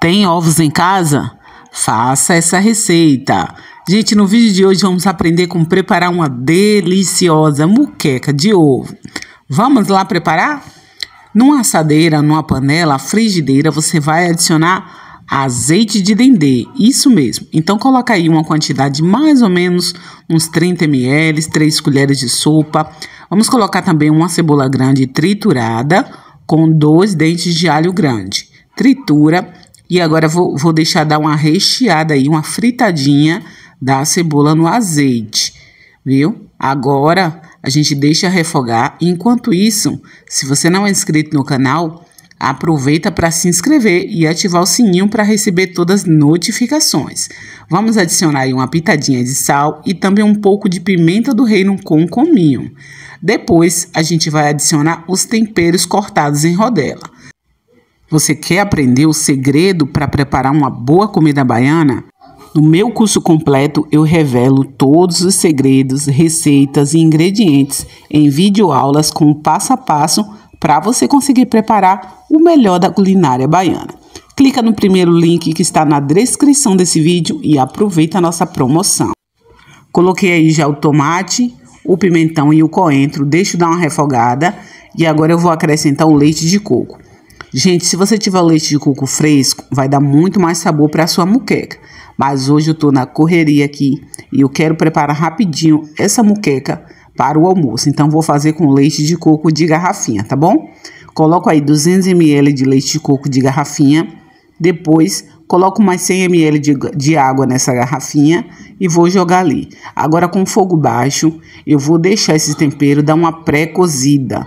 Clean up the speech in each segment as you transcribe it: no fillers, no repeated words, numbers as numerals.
Tem ovos em casa? Faça essa receita. Gente, no vídeo de hoje vamos aprender como preparar uma deliciosa muqueca de ovo. Vamos lá preparar? Numa assadeira, numa panela, frigideira, você vai adicionar azeite de dendê. Isso mesmo. Então, coloca aí uma quantidade de mais ou menos uns 30 ml, 3 colheres de sopa. Vamos colocar também uma cebola grande triturada com 2 dentes de alho grande. Tritura. E agora vou deixar dar uma recheada aí, uma fritadinha da cebola no azeite, viu? Agora a gente deixa refogar. Enquanto isso, se você não é inscrito no canal, aproveita para se inscrever e ativar o sininho para receber todas as notificações. Vamos adicionar aí uma pitadinha de sal e também um pouco de pimenta do reino com cominho. Depois a gente vai adicionar os temperos cortados em rodela. Você quer aprender o segredo para preparar uma boa comida baiana? No meu curso completo eu revelo todos os segredos, receitas e ingredientes em videoaulas com passo a passo para você conseguir preparar o melhor da culinária baiana. Clica no primeiro link que está na descrição desse vídeo e aproveita a nossa promoção. Coloquei aí já o tomate, o pimentão e o coentro, deixo dar uma refogada e agora eu vou acrescentar o leite de coco. Gente, se você tiver o leite de coco fresco, vai dar muito mais sabor para a sua muqueca. Mas hoje eu tô na correria aqui e eu quero preparar rapidinho essa muqueca para o almoço. Então, vou fazer com leite de coco de garrafinha, tá bom? Coloco aí 200 ml de leite de coco de garrafinha. Depois, coloco mais 100 ml de água nessa garrafinha e vou jogar ali. Agora, com fogo baixo, eu vou deixar esse tempero dar uma pré-cozida.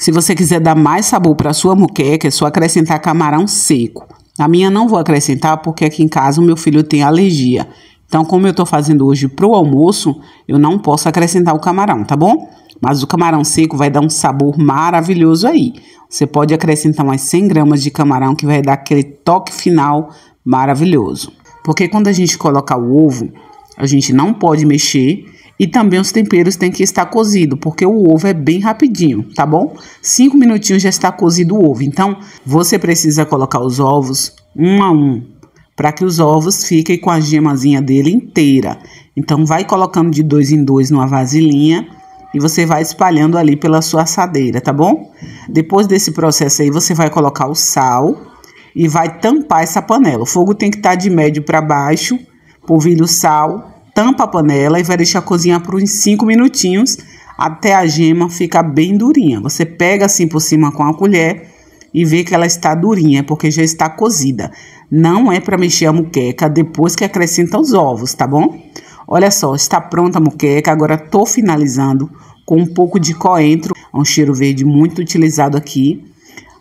Se você quiser dar mais sabor para sua muqueca, é só acrescentar camarão seco. Na minha não vou acrescentar porque aqui em casa o meu filho tem alergia. Então, como eu estou fazendo hoje para o almoço, eu não posso acrescentar o camarão, tá bom? Mas o camarão seco vai dar um sabor maravilhoso aí. Você pode acrescentar mais 100 gramas de camarão que vai dar aquele toque final maravilhoso. Porque quando a gente colocar o ovo, a gente não pode mexer. E também os temperos têm que estar cozido, porque o ovo é bem rapidinho, tá bom? 5 minutinhos já está cozido o ovo. Então, você precisa colocar os ovos um a um, para que os ovos fiquem com a gemazinha dele inteira. Então, vai colocando de 2 em 2 numa vasilhinha e você vai espalhando ali pela sua assadeira, tá bom? Depois desse processo aí, você vai colocar o sal e vai tampar essa panela. O fogo tem que estar de médio para baixo, polvilha o sal, tampa a panela e vai deixar cozinhar por uns 5 minutinhos até a gema ficar bem durinha. Você pega assim por cima com a colher e vê que ela está durinha, porque já está cozida. Não é para mexer a muqueca depois que acrescenta os ovos, tá bom? Olha só, está pronta a muqueca. Agora tô finalizando com um pouco de coentro, um cheiro verde muito utilizado aqui.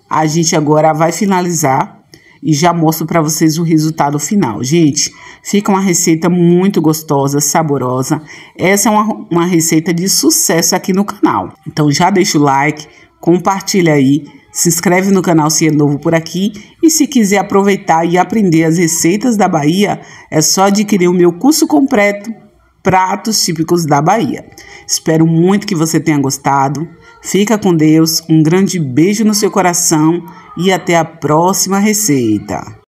A gente agora vai finalizar e já mostro para vocês o resultado final. Gente, fica uma receita muito gostosa, saborosa. Essa é uma receita de sucesso aqui no canal. Então já deixa o like, compartilha aí, se inscreve no canal se é novo por aqui. E se quiser aproveitar e aprender as receitas da Bahia, é só adquirir o meu curso completo, Pratos Típicos da Bahia. Espero muito que você tenha gostado. Fica com Deus, um grande beijo no seu coração e até a próxima receita.